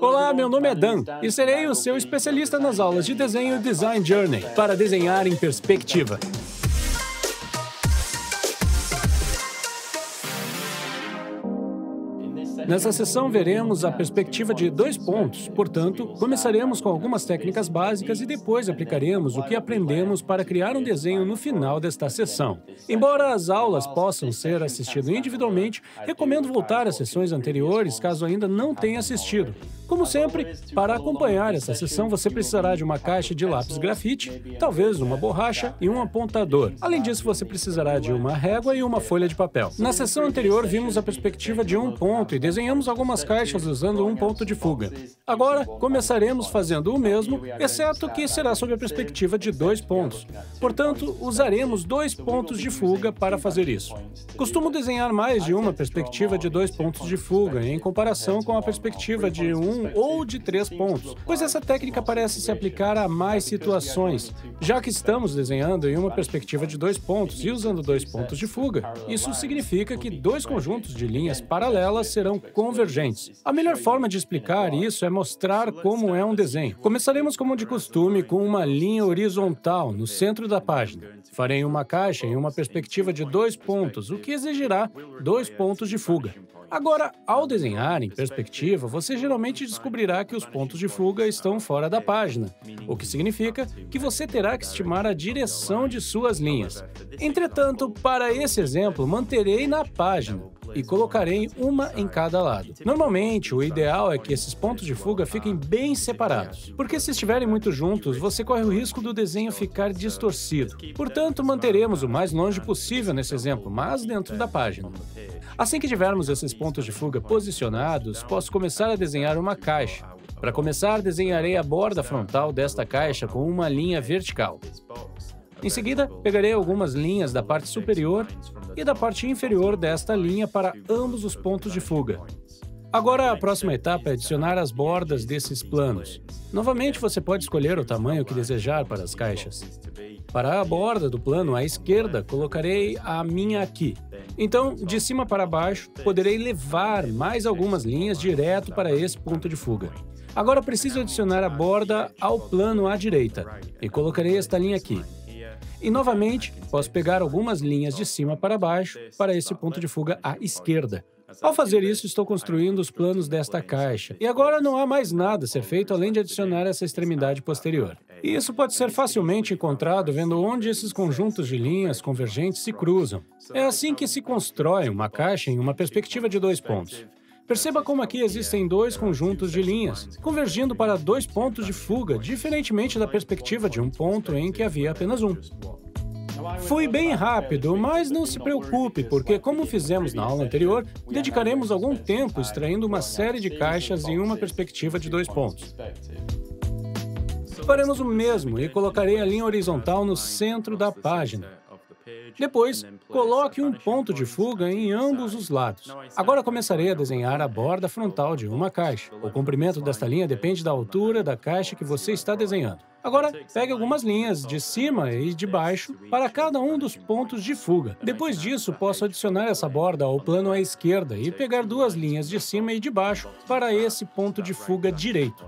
Olá, meu nome é Dan e serei o seu especialista nas aulas de desenho Design Journey para desenhar em perspectiva. Nessa sessão, veremos a perspectiva de 2 pontos. Portanto, começaremos com algumas técnicas básicas e depois aplicaremos o que aprendemos para criar um desenho no final desta sessão. Embora as aulas possam ser assistidas individualmente, recomendo voltar às sessões anteriores caso ainda não tenha assistido. Como sempre, para acompanhar essa sessão, você precisará de uma caixa de lápis grafite, talvez uma borracha e um apontador. Além disso, você precisará de uma régua e uma folha de papel. Na sessão anterior, vimos a perspectiva de 1 ponto e desenhamos algumas caixas usando 1 ponto de fuga. Agora, começaremos fazendo o mesmo, exceto que será sob a perspectiva de 2 pontos. Portanto, usaremos 2 pontos de fuga para fazer isso. Costumo desenhar mais de uma perspectiva de 2 pontos de fuga, em comparação com a perspectiva de 1 ou de 3 pontos, pois essa técnica parece se aplicar a mais situações, já que estamos desenhando em uma perspectiva de 2 pontos e usando 2 pontos de fuga. Isso significa que 2 conjuntos de linhas paralelas serão convergentes. A melhor forma de explicar isso é mostrar como é um desenho. Começaremos, como de costume, com uma linha horizontal no centro da página. Farei uma caixa em uma perspectiva de 2 pontos, o que exigirá 2 pontos de fuga. Agora, ao desenhar em perspectiva, você geralmente descobrirá que os pontos de fuga estão fora da página, o que significa que você terá que estimar a direção de suas linhas. Entretanto, para esse exemplo, manterei na página e colocarei uma em cada lado. Normalmente, o ideal é que esses pontos de fuga fiquem bem separados, porque se estiverem muito juntos, você corre o risco do desenho ficar distorcido. Portanto, manteremos o mais longe possível nesse exemplo, mas dentro da página. Assim que tivermos esses pontos de fuga posicionados, posso começar a desenhar uma caixa. Para começar, desenharei a borda frontal desta caixa com uma linha vertical. Em seguida, pegarei algumas linhas da parte superior e da parte inferior desta linha para ambos os pontos de fuga. Agora, a próxima etapa é adicionar as bordas desses planos. Novamente, você pode escolher o tamanho que desejar para as caixas. Para a borda do plano à esquerda, colocarei a minha aqui. Então, de cima para baixo, poderei levar mais algumas linhas direto para esse ponto de fuga. Agora, preciso adicionar a borda ao plano à direita e colocarei esta linha aqui. E, novamente, posso pegar algumas linhas de cima para baixo para esse ponto de fuga à esquerda. Ao fazer isso, estou construindo os planos desta caixa. E agora não há mais nada a ser feito além de adicionar essa extremidade posterior. E isso pode ser facilmente encontrado vendo onde esses conjuntos de linhas convergentes se cruzam. É assim que se constrói uma caixa em uma perspectiva de 2 pontos. Perceba como aqui existem 2 conjuntos de linhas, convergindo para 2 pontos de fuga, diferentemente da perspectiva de 1 ponto em que havia apenas 1. Fui bem rápido, mas não se preocupe, porque, como fizemos na aula anterior, dedicaremos algum tempo extraindo uma série de caixas em uma perspectiva de 2 pontos. Faremos o mesmo e colocarei a linha horizontal no centro da página. Depois, coloque 1 ponto de fuga em ambos os lados. Agora começarei a desenhar a borda frontal de uma caixa. O comprimento desta linha depende da altura da caixa que você está desenhando. Agora, pegue algumas linhas de cima e de baixo para cada um dos pontos de fuga. Depois disso, posso adicionar essa borda ao plano à esquerda e pegar 2 linhas de cima e de baixo para esse ponto de fuga direito.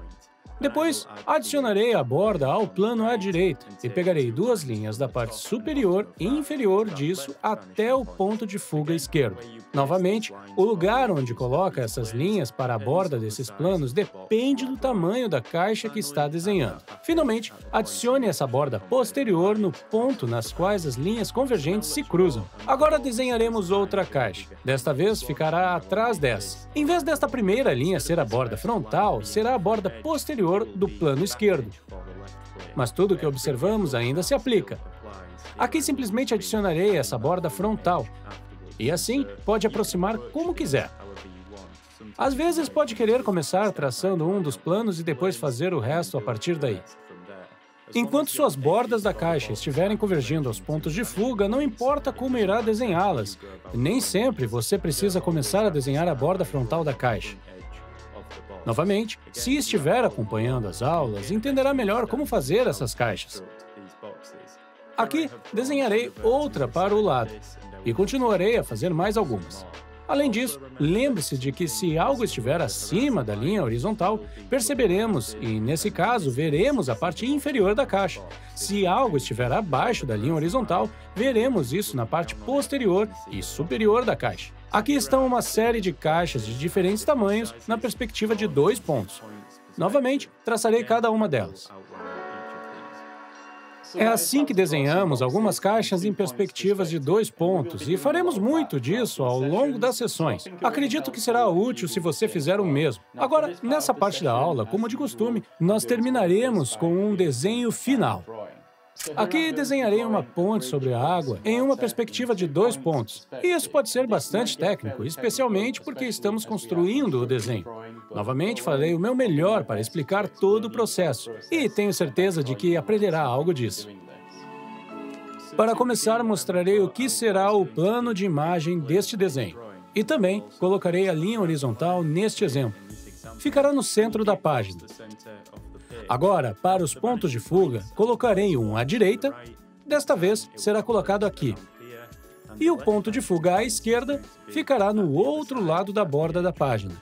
Depois, adicionarei a borda ao plano à direita e pegarei 2 linhas da parte superior e inferior disso até o ponto de fuga esquerdo. Novamente, o lugar onde coloca essas linhas para a borda desses planos depende do tamanho da caixa que está desenhando. Finalmente, adicione essa borda posterior no ponto nas quais as linhas convergentes se cruzam. Agora desenharemos outra caixa. Desta vez, ficará atrás dessa. Em vez desta primeira linha ser a borda frontal, será a borda posterior do plano esquerdo. Mas tudo o que observamos ainda se aplica. Aqui simplesmente adicionarei essa borda frontal e assim pode aproximar como quiser. Às vezes pode querer começar traçando um dos planos e depois fazer o resto a partir daí. Enquanto suas bordas da caixa estiverem convergindo aos pontos de fuga, não importa como irá desenhá-las. Nem sempre você precisa começar a desenhar a borda frontal da caixa. Novamente, se estiver acompanhando as aulas, entenderá melhor como fazer essas caixas. Aqui, desenharei outra para o lado e continuarei a fazer mais algumas. Além disso, lembre-se de que se algo estiver acima da linha horizontal, perceberemos e, nesse caso, veremos a parte inferior da caixa. Se algo estiver abaixo da linha horizontal, veremos isso na parte posterior e superior da caixa. Aqui estão uma série de caixas de diferentes tamanhos na perspectiva de 2 pontos. Novamente, traçarei cada uma delas. É assim que desenhamos algumas caixas em perspectivas de 2 pontos e faremos muito disso ao longo das sessões. Acredito que será útil se você fizer o mesmo. Agora, nessa parte da aula, como de costume, nós terminaremos com um desenho final. Aqui desenharei uma ponte sobre a água em uma perspectiva de 2 pontos. E isso pode ser bastante técnico, especialmente porque estamos construindo o desenho. Novamente, farei o meu melhor para explicar todo o processo e tenho certeza de que aprenderá algo disso. Para começar, mostrarei o que será o plano de imagem deste desenho. E também colocarei a linha horizontal neste exemplo. Ficará no centro da página. Agora, para os pontos de fuga, colocarei um à direita, desta vez será colocado aqui. E o ponto de fuga à esquerda ficará no outro lado da borda da página.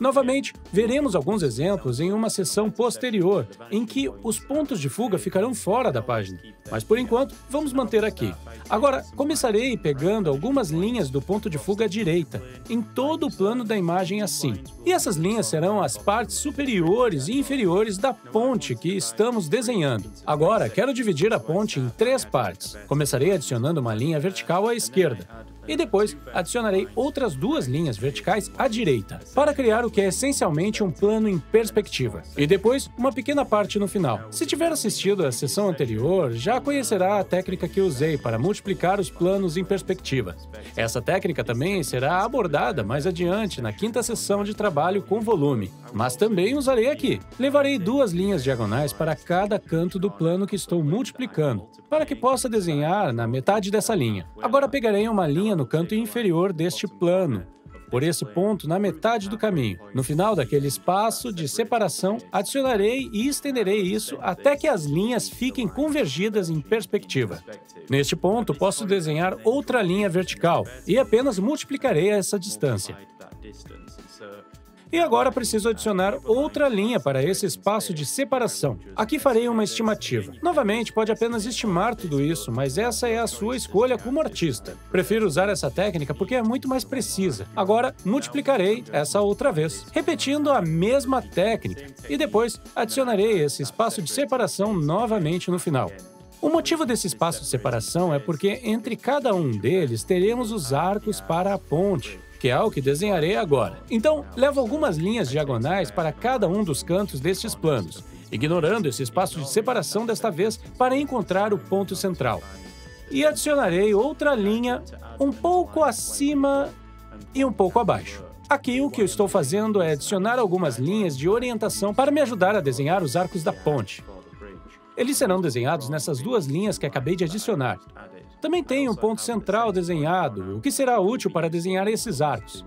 Novamente, veremos alguns exemplos em uma sessão posterior, em que os pontos de fuga ficarão fora da página. Mas, por enquanto, vamos manter aqui. Agora, começarei pegando algumas linhas do ponto de fuga à direita, em todo o plano da imagem assim. E essas linhas serão as partes superiores e inferiores da ponte que estamos desenhando. Agora, quero dividir a ponte em 3 partes. Começarei adicionando uma linha vertical à esquerda. E depois, adicionarei outras 2 linhas verticais à direita, para criar o que é essencialmente um plano em perspectiva. E depois, uma pequena parte no final. Se tiver assistido à sessão anterior, já conhecerá a técnica que usei para multiplicar os planos em perspectiva. Essa técnica também será abordada mais adiante na 5ª sessão de trabalho com volume, mas também usarei aqui. Levarei 2 linhas diagonais para cada canto do plano que estou multiplicando, para que possa desenhar na metade dessa linha. Agora pegarei uma linha no canto inferior deste plano, por esse ponto na metade do caminho. No final daquele espaço de separação, adicionarei e estenderei isso até que as linhas fiquem convergidas em perspectiva. Neste ponto, posso desenhar outra linha vertical e apenas multiplicarei essa distância. E agora preciso adicionar outra linha para esse espaço de separação. Aqui farei uma estimativa. Novamente, pode apenas estimar tudo isso, mas essa é a sua escolha como artista. Prefiro usar essa técnica porque é muito mais precisa. Agora, multiplicarei essa outra vez, repetindo a mesma técnica. E depois, adicionarei esse espaço de separação novamente no final. O motivo desse espaço de separação é porque entre cada um deles teremos os arcos para a ponte, que é o que desenharei agora. Então, levo algumas linhas diagonais para cada um dos cantos destes planos, ignorando esse espaço de separação desta vez para encontrar o ponto central. E adicionarei outra linha um pouco acima e um pouco abaixo. Aqui o que eu estou fazendo é adicionar algumas linhas de orientação para me ajudar a desenhar os arcos da ponte. Eles serão desenhados nessas 2 linhas que acabei de adicionar. Também tem um ponto central desenhado, o que será útil para desenhar esses arcos.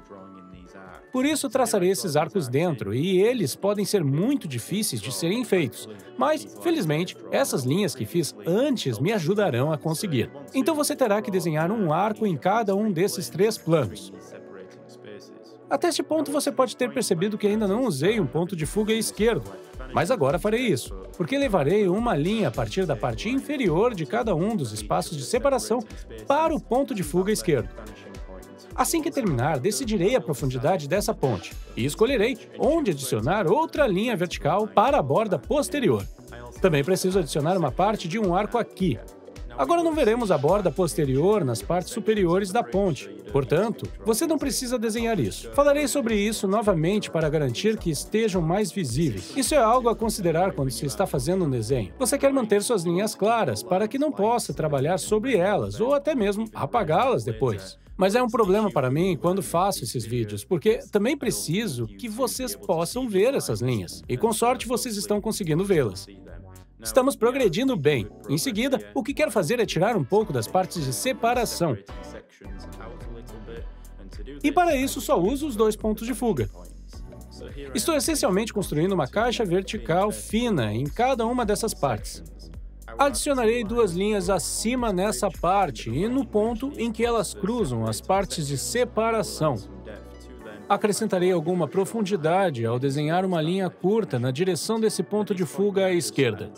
Por isso, traçarei esses arcos dentro, e eles podem ser muito difíceis de serem feitos. Mas, felizmente, essas linhas que fiz antes me ajudarão a conseguir. Então você terá que desenhar um arco em cada um desses 3 planos. Até este ponto, você pode ter percebido que ainda não usei um ponto de fuga esquerdo. Mas agora farei isso, porque levarei uma linha a partir da parte inferior de cada um dos espaços de separação para o ponto de fuga esquerdo. Assim que terminar, decidirei a profundidade dessa ponte e escolherei onde adicionar outra linha vertical para a borda posterior. Também preciso adicionar uma parte de um arco aqui. Agora não veremos a borda posterior nas partes superiores da ponte. Portanto, você não precisa desenhar isso. Falarei sobre isso novamente para garantir que estejam mais visíveis. Isso é algo a considerar quando se está fazendo um desenho. Você quer manter suas linhas claras para que não possa trabalhar sobre elas ou até mesmo apagá-las depois. Mas é um problema para mim quando faço esses vídeos, porque também preciso que vocês possam ver essas linhas. E com sorte vocês estão conseguindo vê-las. Estamos progredindo bem. Em seguida, o que quero fazer é tirar um pouco das partes de separação. E para isso, só uso os 2 pontos de fuga. Estou essencialmente construindo uma caixa vertical fina em cada uma dessas partes. Adicionarei 2 linhas acima nessa parte e no ponto em que elas cruzam as partes de separação. Acrescentarei alguma profundidade ao desenhar uma linha curta na direção desse ponto de fuga à esquerda.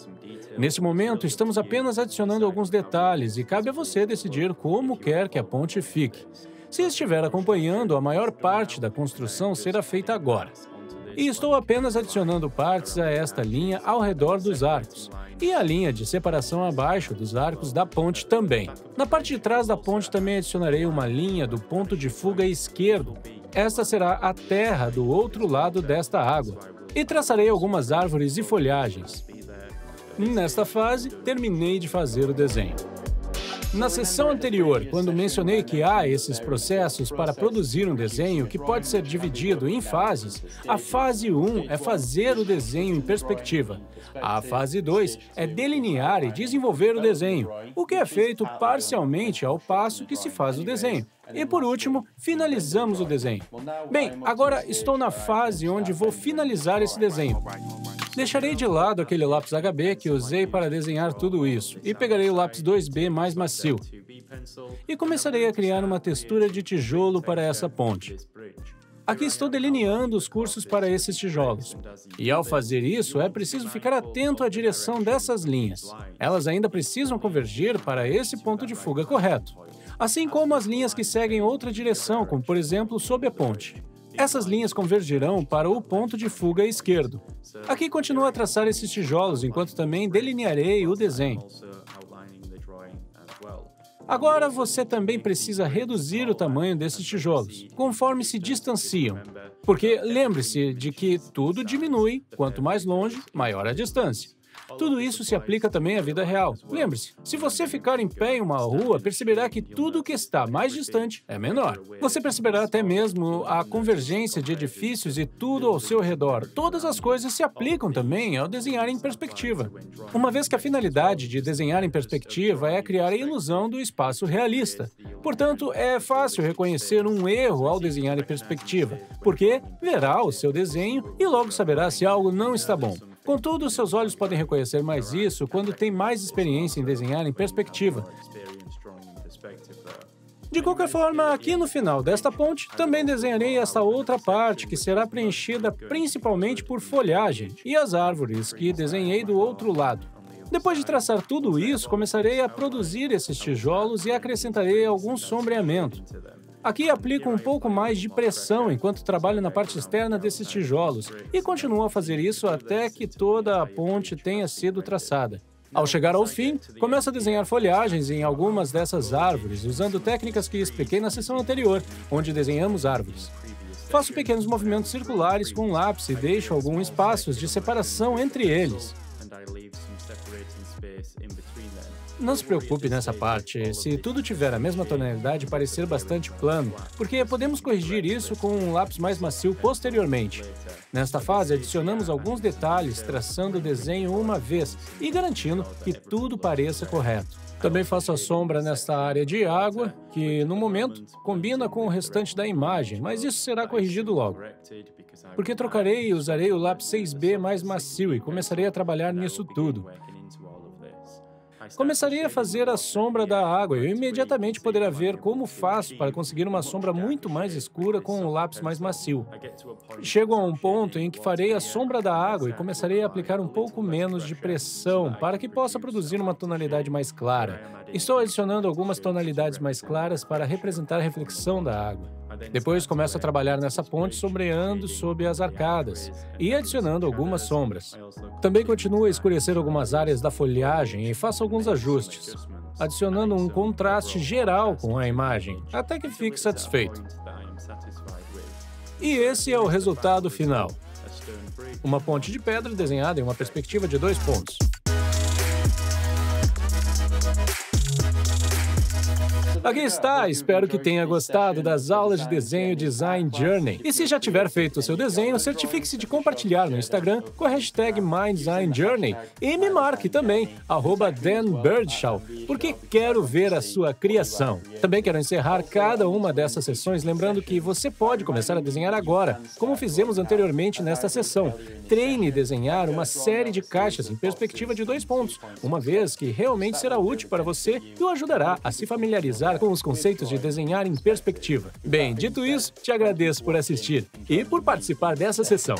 Nesse momento, estamos apenas adicionando alguns detalhes e cabe a você decidir como quer que a ponte fique. Se estiver acompanhando, a maior parte da construção será feita agora. E estou apenas adicionando partes a esta linha ao redor dos arcos. E a linha de separação abaixo dos arcos da ponte também. Na parte de trás da ponte também adicionarei uma linha do ponto de fuga esquerdo. Esta será a terra do outro lado desta água. E traçarei algumas árvores e folhagens. Nesta fase, terminei de fazer o desenho. Na sessão anterior, quando mencionei que há esses processos para produzir um desenho que pode ser dividido em fases, a fase 1 é fazer o desenho em perspectiva. A fase 2 é delinear e desenvolver o desenho, o que é feito parcialmente ao passo que se faz o desenho. E, por último, finalizamos o desenho. Bem, agora estou na fase onde vou finalizar esse desenho. Deixarei de lado aquele lápis HB que usei para desenhar tudo isso e pegarei o lápis 2B mais macio. E começarei a criar uma textura de tijolo para essa ponte. Aqui estou delineando os cursos para esses tijolos. E ao fazer isso, é preciso ficar atento à direção dessas linhas. Elas ainda precisam convergir para esse ponto de fuga correto. Assim como as linhas que seguem outra direção, como por exemplo, sob a ponte. Essas linhas convergirão para o ponto de fuga esquerdo. Aqui continuo a traçar esses tijolos, enquanto também delinearei o desenho. Agora você também precisa reduzir o tamanho desses tijolos, conforme se distanciam. Porque lembre-se de que tudo diminui, quanto mais longe, maior a distância. Tudo isso se aplica também à vida real. Lembre-se, se você ficar em pé em uma rua, perceberá que tudo que está mais distante é menor. Você perceberá até mesmo a convergência de edifícios e tudo ao seu redor. Todas as coisas se aplicam também ao desenhar em perspectiva. Uma vez que a finalidade de desenhar em perspectiva é criar a ilusão do espaço realista. Portanto, é fácil reconhecer um erro ao desenhar em perspectiva, porque verá o seu desenho e logo saberá se algo não está bom. Contudo, seus olhos podem reconhecer mais isso quando têm mais experiência em desenhar em perspectiva. De qualquer forma, aqui no final desta ponte, também desenharei esta outra parte, que será preenchida principalmente por folhagem e as árvores que desenhei do outro lado. Depois de traçar tudo isso, começarei a produzir esses tijolos e acrescentarei algum sombreamento. Aqui aplico um pouco mais de pressão enquanto trabalho na parte externa desses tijolos e continuo a fazer isso até que toda a ponte tenha sido traçada. Ao chegar ao fim, começo a desenhar folhagens em algumas dessas árvores, usando técnicas que expliquei na sessão anterior, onde desenhamos árvores. Faço pequenos movimentos circulares com um lápis e deixo alguns espaços de separação entre eles. Não se preocupe nessa parte, se tudo tiver a mesma tonalidade, parecer bastante plano, porque podemos corrigir isso com um lápis mais macio posteriormente. Nesta fase, adicionamos alguns detalhes, traçando o desenho uma vez e garantindo que tudo pareça correto. Também faço a sombra nesta área de água, que, no momento, combina com o restante da imagem, mas isso será corrigido logo. Porque trocarei e usarei o lápis 6B mais macio e começarei a trabalhar nisso tudo. Começarei a fazer a sombra da água e eu imediatamente poderá ver como faço para conseguir uma sombra muito mais escura com um lápis mais macio. Chego a um ponto em que farei a sombra da água e começarei a aplicar um pouco menos de pressão para que possa produzir uma tonalidade mais clara. Estou adicionando algumas tonalidades mais claras para representar a reflexão da água. Depois começo a trabalhar nessa ponte sombreando sob as arcadas e adicionando algumas sombras. Também continuo a escurecer algumas áreas da folhagem e faço alguns ajustes, adicionando um contraste geral com a imagem, até que fique satisfeito. E esse é o resultado final. Uma ponte de pedra desenhada em uma perspectiva de 2 pontos. Aqui está, espero que tenha gostado das aulas de desenho Design Journey. E se já tiver feito o seu desenho, certifique-se de compartilhar no Instagram com a hashtag MindDesignJourney e me marque também, @Dan Beardshaw, porque quero ver a sua criação. Também quero encerrar cada uma dessas sessões lembrando que você pode começar a desenhar agora, como fizemos anteriormente nesta sessão. Treine desenhar uma série de caixas em perspectiva de 2 pontos, uma vez que realmente será útil para você e o ajudará a se familiarizar conectar com os conceitos de desenhar em perspectiva. Bem, dito isso, te agradeço por assistir e por participar dessa sessão.